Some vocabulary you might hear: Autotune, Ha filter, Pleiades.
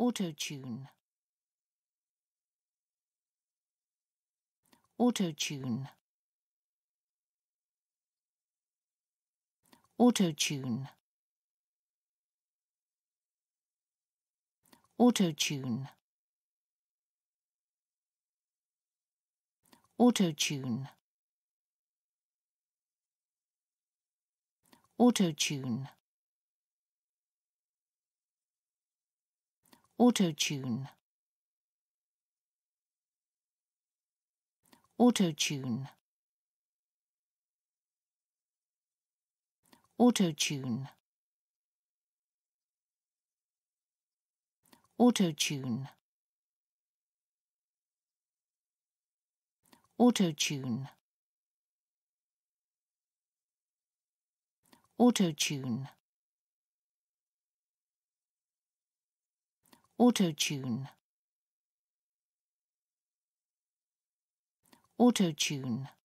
Autotune. Autotune. Autotune. Autotune. Autotune. Autotune. Autotune. Autotune. Autotune. Autotune. Autotune. Autotune. Autotune. Autotune.